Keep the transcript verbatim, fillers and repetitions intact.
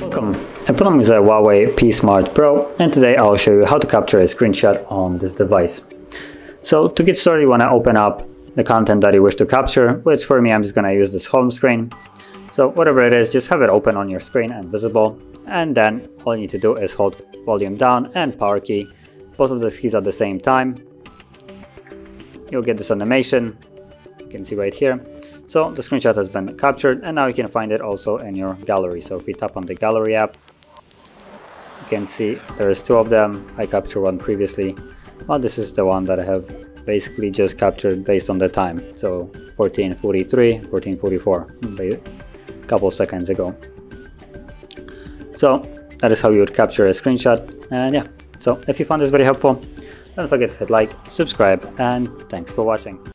Welcome, in front of me is a Huawei P Smart Pro, and today I'll show you how to capture a screenshot on this device. So to get started, you want to open up the content that you wish to capture, which for me, I'm just going to use this home screen. So whatever it is, just have it open on your screen and visible, and then all you need to do is hold volume down and power key, both of those keys at the same time. You'll get this animation, you can see right here. So the screenshot has been captured, and now you can find it also in your gallery. So if we tap on the gallery app, you can see there's two of them. I captured one previously. Well, this is the one that I have basically just captured based on the time. So fourteen forty-three, fourteen forty-four, a couple seconds ago. So that is how you would capture a screenshot. And yeah, so if you found this very helpful, don't forget to hit like, subscribe, and thanks for watching.